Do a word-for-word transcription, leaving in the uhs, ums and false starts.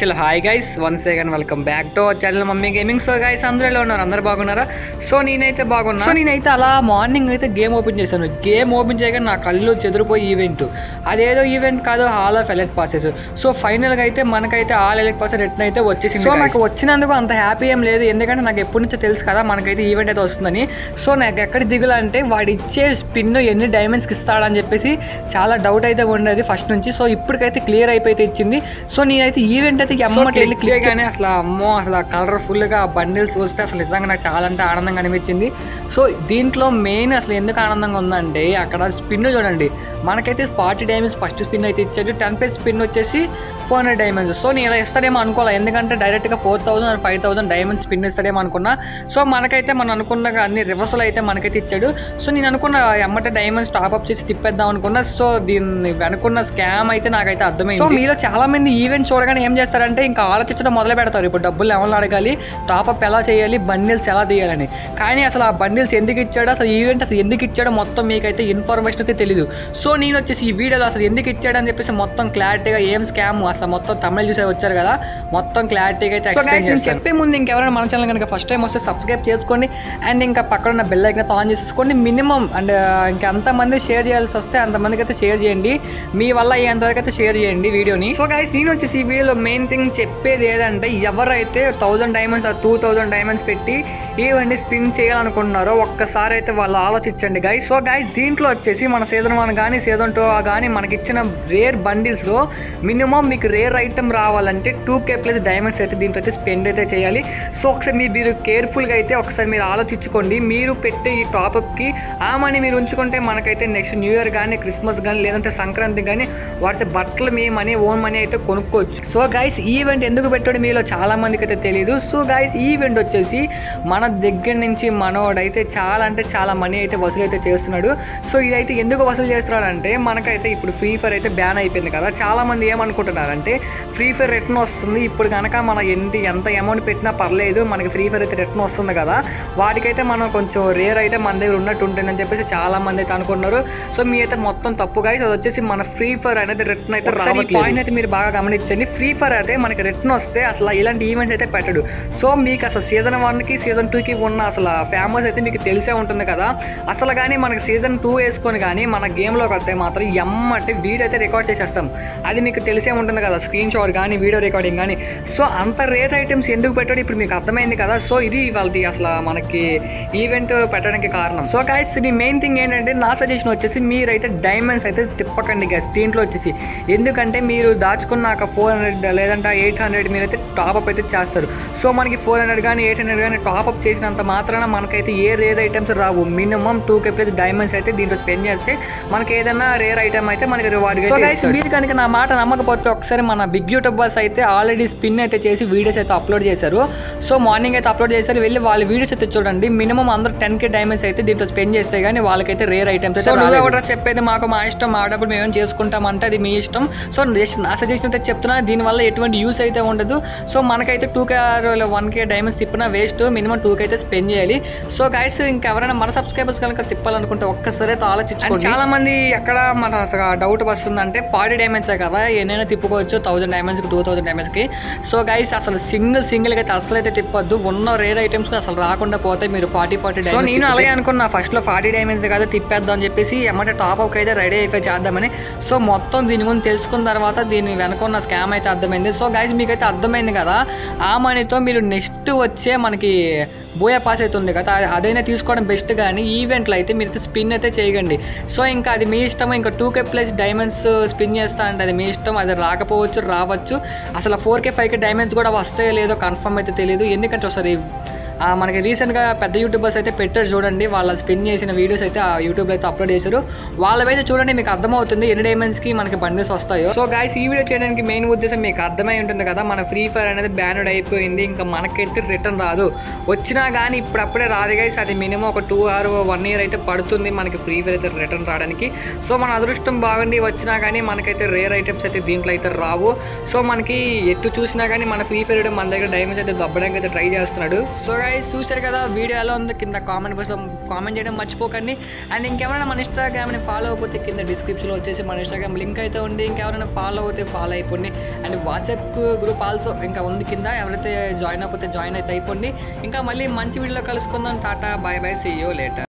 चलो hi guys one second welcome back to our channel mummy gaming. So guys अंदर अंदर बागुन्नारा। So नेनैते बागुन्ना। सो नेनैते अला मार्निंग अयिते गेम ओपन चेशानु। गेम ओपन चेयगा ना कल्लु चेदुरुपोयि ईवेंट, अदेदो ईवेंट कादु all of elite passes. So final गा अयिते मनकैते आल एलाइट पास रिटर्न अयिते वच्चेसिंदि। सो नाकु वच्चिनंदुकु अंत हैप्पी एम लेदु, एंदुकंटे नाकु एप्पटी नुंचो तेलुसु कदा मनकैते ईवेंट अयिते वस्तुंदनि। सो नाकु एक्कड दिगुला अंटे वाडु इच्चे स्पिन एन्नि डायमंड्स कि इस्ताडु अनि चेप्पेसि चाला डौट अयिते उंडदि फस्ट नुंचि। सो इप्पुडकैते क्लियर अयिपोयिते इच्चिंदि। सो नेनैते ఈవెంట్ అయితే అమ్మటి వెళ్ళి క్లిక్ చేయగానే అసలు అమ్మో అసలు కలర్ఫుల్గా బండిల్స్ వస్తే అసలు నిజంగా నాకు చాలా అంటే ఆనందంగా అనిపించింది। సో దీంట్లో మెయిన్ అసలు ఎందుకు ఆనందంగా ఉందంటే అక్కడ స్పిన్ చూడండి, మనకైతే ఫార్టీ డైమండ్స్ ఫస్ట్ స్పిన్ అయితే ఇచ్చాడు, టెన్ ప్లస్ స్పిన్ వచ్చేసి ఫోర్ హండ్రెడ్ డైమండ్స్। సో నేను ఇలా ఇస్తాడేమో అనుకోవాలి, ఎందుకంటే డైరెక్ట్గా four thousand and five thousand diamonds spin ఇస్తాడేమో అనుకున్నా। సో మనకైతే మనం అనుకున్న అన్ని రివర్సల్ అయితే మనకైతే ఇచ్చాడు। సో నేను అనుకున్న అమ్మట డైమండ్స్ టాప్అప్ చేసి తిప్పేద్దాం అనుకున్నా। సో దీన్ని అనుకున్న స్కామ్ అయితే నాకైతే అర్థమైంది। సో మీలో చాలామంది ఈవెంట్ చూడగానే ఏం చేస్తారంటే ఇంకా ఆలోచించడం మొదలు పెడతారు, ఇప్పుడు డబ్బులు ఎవరు అడగాలి, టాప్అప్ ఎలా చేయాలి, బండిల్స్ ఎలా తీయాలని। కానీ అసలు ఆ బండిల్స్ ఎందుకు ఇచ్చాడో, అసలు ఈవెంట్ అసలు ఎందుకు ఇచ్చాడో మొత్తం మీకైతే ఇన్ఫర్మేషన్ అయితే తెలీదు। సో నేను వచ్చేసి ఈ వీడియోలో అసలు ఎందుకు ఇచ్చాడని చెప్పేసి మొత్తం క్లారిటీగా ఏం స్కామ్ అసలు మొత్తం తమిళ చూసే వచ్చారు కదా, మొత్తం క్లారిటీగా అయితే ఎక్స్ప్లెయిన్ చేస్తాను। చెప్పే ముందు ఇంకెవరైనా మన ఛానల్ కనుక ఫస్ట్ టైం వస్తే సబ్స్క్రైబ్ చేసుకోండి, అండ్ ఇంకా పక్కన ఉన్న బెల్ ఐకాన్ ఆన్ చేసుకోండి మినిమం, అండ్ ఇంకా అంతమంది షేర్ చేయాల్సి వస్తే అంతమందికి అయితే షేర్ చేయండి, మీ వల్ల అంతవరకు అయితే షేర్ చేయండి వీడియోని। సో గైస్ నేను వచ్చేసి ఈ వీడియోలో మెయిన్ థింగ్ చెప్పేది ఏదంటే ఎవరైతే thousand diamonds two thousand diamonds పెట్టి ఈవెంట్ స్పిన్ చేయాలనుకుంటున్నారో ఒక్కసారి అయితే వాళ్ళు ఆలోచించండి గైస్। సో గైస్ దీంట్లో వచ్చేసి మన సీజన్ వన్ కానీ సీజన్ టూ కానీ మనకిచ్చిన రేర్ బండిల్స్లో మినిమం మీకు రేర్ ఐటమ్ రావాలంటే టూ కే ప్లస్ డైమండ్స్ అయితే దీంట్లో అయితే స్పెండ్ అయితే చేయాలి। సో ఒకసారి మీరు మీరు కేర్ఫుల్గా అయితే ఒకసారి మీరు ఆలోచించుకోండి, మీరు పెట్టే ఈ టాపప్కి ఆ మనీ మీరు ఉంచుకుంటే మనకైతే నెక్స్ట్ న్యూ ఇయర్ కానీ క్రిస్మస్ కానీ లేదంటే సంక్రాంతి కానీ వాటి బట్టలు మీ మనీ ఓన్ మనీ అయితే కొనుక్కోవచ్చు। సో గైస్ ఈవెంట్ ఎందుకు పెట్టాడు మీలో చాలామందికి అయితే తెలియదు। సో గైస్ ఈవెంట్ వచ్చేసి మన దగ్గర నుంచి మనోడైతే చాలా అంటే చాలా మనీ అయితే వసూలు అయితే చేస్తున్నాడు। సో ఇదైతే ఎందుకు వసూలు చేస్తున్నాడు అంటే మనకైతే ఇప్పుడు ఫ్రీ ఫైర్ అయితే బ్యాన్ అయిపోయింది కదా, చాలామంది ఏమనుకుంటున్నారు అంటే ఫ్రీ ఫైర్ రిటర్న్ వస్తుంది, ఇప్పుడు కనుక మనం ఎంత ఎంత అమౌంట్ పెట్టినా పర్లేదు మనకి ఫ్రీ ఫైర్ అయితే రిటర్న్ వస్తుంది కదా, వాటికైతే మనం కొంచెం రేర్ అయితే మన దగ్గర ఉన్నట్టు ఉంటుందని చెప్పేసి చాలామంది అయితే అనుకుంటున్నారు। సో మీ అయితే మొత్తం తప్పు గైస్, అది వచ్చేసి మన ఫ్రీ ఫైర్ అనేది రిటర్న్ అయితే రావాలి, ఈ పాయింట్ అయితే మీరు బాగా గమనించండి। ఫ్రీ ఫైర్ అయితే మనకి రిటర్న్ వస్తే అసలు ఇలాంటి ఈవెంట్స్ అయితే పెట్టడు। సో మీకు అసలు సీజన్ వన్కి సీజన్ టూకి ఉన్న అసలు ఫేమస్ అయితే మీకు తెలిసే ఉంటుంది కదా, అసలు కానీ మనకి సీజన్ టూ వేసుకొని కానీ మన గేమ్లోకి వస్తే మాత్రం ఎమ్ అంటే వీడియో అయితే రికార్డ్ చేసేస్తాం, అది మీకు తెలిసే ఉంటుంది కదా, స్క్రీన్ షాట్ కానీ వీడియో రికార్డింగ్ కానీ। సో అంత రేర్ ఐటమ్స్ ఎందుకు పెట్టాడు ఇప్పుడు మీకు అర్థమైంది కదా, సో ఇది వాళ్ళది అసలు మనకి ఈవెంట్ పెట్టడానికి కారణం। సో గైస్ ఇది మెయిన్ థింగ్ ఏంటంటే నా సజెషన్ వచ్చేసి మీరైతే డైమండ్స్ అయితే తిప్పకండి గైస్ దీంట్లో వచ్చేసి, ఎందుకంటే మీరు దాచుకున్నాక ఫోర్ హండ్రెడ్ లేదంటే ఎయిట్ హండ్రెడ్ మీరైతే టాప్అప్ అయితే చేస్తారు। సో మనకి ఫోర్ హండ్రెడ్ కానీ ఎయిట్ హండ్రెడ్ కానీ టాప్అప్ చేసినంత మాత్రాన మనకైతే ఏ రేర్ ఐటమ్స్ రావు, minimum two K plus diamonds అయితే దీంట్లో స్పెండ్ చేస్తే మనకి ఏదైనా రేర్ ఐటమ్ అయితే మనకి రివార్డ్ గా ఇస్తారు। మీరు కనుక నా మాట నమ్మకపోతే ఒకసారి మన బిగ్ యూట్యూబర్స్ అయితే ఆల్రెడీ స్పిన్ అయితే చేసి వీడియోస్ అయితే అప్లోడ్ చేశారు, సో మార్నింగ్ అయితే అప్లోడ్ చేశారు, వెళ్ళి వాళ్ళ వీడియోస్ అయితే చూడండి, మినిమం అందరూ టెన్ కే డైమండ్స్ అయితే దీంట్లో స్పెండ్ చేస్తే కానీ వాళ్ళకైతే రేర్ ఐటమ్స్ అయితే రావు। ఎవరు చెప్పేది మాకు మా ఇష్టం, మా డబ్బులు మేమేం చేసుకుంటామంటే అది మీ ఇష్టం। సో జస్ట్ నా సజెషన్ అయితే చెప్తున్నా, దీనివల్ల ఎటువంటి యూస్ అయితే ఉండదు। సో మనకైతే two K one K diamonds తిప్పినా వేస్ట్, మినిమం టూ కే అయితే స్పెండ్ చేయాలి। సో గైస్ ఇంకెవరైనా మన సబ్స్క్రైబర్స్ కనుక తిప్పాలనుకుంటే ఒక్కసారి అయితే ఆలోచించుకోండి। చాలా మంది ఎక్కడ మన డౌట్ వస్తుందంటే ఫార్టీ డైమండ్సే కదా ఎన్నైనా తిప్పుకోవచ్చు, థౌసండ్ డైమండ్స్కి టూ థౌసండ్ డైమండ్స్కి। సో గైస్ అసలు సింగిల్ సింగిల్గా అయితే అసలు అయితే తిప్పద్దు, ఉన్న రేర్ ఐటమ్స్ అసలు రాకుండా పోతే మీరు ఫార్టీ ఫార్టీ డైమండ్స్ నేను అలాగే అనుకున్నా, ఫస్ట్లో ఫార్టీ డైమండ్స్ కదా తిప్పేద్దాం అని చెప్పేసి ఏమంటే టాప్అప్ అయితే రెడీ అయిపోయి చేద్దామని। సో మొత్తం దీని గురించి తెలుసుకున్న తర్వాత దీన్ని వెనుకున్న స్కామ్ అయితే అర్థమైంది। సో గైస్ మీకైతే అర్థమైంది కదా, ఆ మనీతో మీరు నెక్స్ట్ వచ్చే మనకి బోయా పాస్ అవుతుంది కదా అదైనా తీసుకోవడం బెస్ట్, కానీ ఈవెంట్లో అయితే మీరు స్పిన్ అయితే చేయకండి। సో ఇంకా అది మీ ఇష్టం, ఇంకా two K plus diamonds spin చేస్తా అంటే అది మీ ఇష్టం, అది రాకపోవచ్చు రావచ్చు, అసలు four K five K diamonds కూడా వస్తాయో లేదో కన్ఫర్మ్ అయితే తెలియదు, ఎందుకంటే ఒకసారి మనకి రీసెంట్గా పెద్ద యూట్యూబర్స్ అయితే పెట్టారు చూడండి, వాళ్ళు స్పిన్ చేసిన వీడియోస్ అయితే ఆ యూట్యూబ్లో అయితే అప్లోడ్ చేశారు, వాళ్ళవైతే చూడండి మీకు అర్థమవుతుంది ఎన్ని డైమండ్స్కి మనకి బండిల్స్ వస్తాయో। సో గైస్ ఈ వీడియో చేయడానికి మెయిన్ ఉద్దేశం మీకు అర్థమై ఉంటుంది కదా, మన ఫ్రీ ఫైర్ అనేది బ్యానడ్ అయిపోయింది, ఇంకా మనకైతే రిటర్న్ రాదు, వచ్చినా కానీ ఇప్పుడప్పుడే రాదు గైస్, అది మినిమం ఒక టూ ఆర్ వన్ ఇయర్ అయితే పడుతుంది మనకి ఫ్రీ ఫైర్ అయితే రిటర్న్ రావడానికి। సో మన అదృష్టం బాగుండి వచ్చినా కానీ మనకైతే రేర్ ఐటమ్స్ అయితే దీంట్లో అయితే రావు। సో మనకి ఎటు చూసినా కానీ మన ఫ్రీ ఫైర్ మన దగ్గర డైమండ్స్ అయితే దబ్బడానికి అయితే ట్రై చేస్తున్నాడు। సో గైస్ చూశారు కదా వీడియో ఎలా ఉందో కింద కామెంట్ బాక్స్లో కామెంట్ చేయడం మర్చిపోకండి. అండ్ ఇంకెవరైనా మన ఇన్స్టాగ్రామ్ని ఫాలో అయిపోతే కింద డిస్క్రిప్షన్లో వచ్చేసి మన ఇన్స్టాగ్రామ్ లింక్ అయితే ఉంది. ఇంకెవరైనా ఫాలో అయితే ఫాలో అయిపోండి. అండ్ వాట్సాప్ గ్రూప్ ఆల్సో ఇంకా ఉంది కింద, ఎవరైతే జాయిన్ అయిపోతే జాయిన్ అయితే అయిపోండి. ఇంకా మళ్ళీ మంచి వీడియోలో కలుసుకుందాం. Tata bye bye see you later.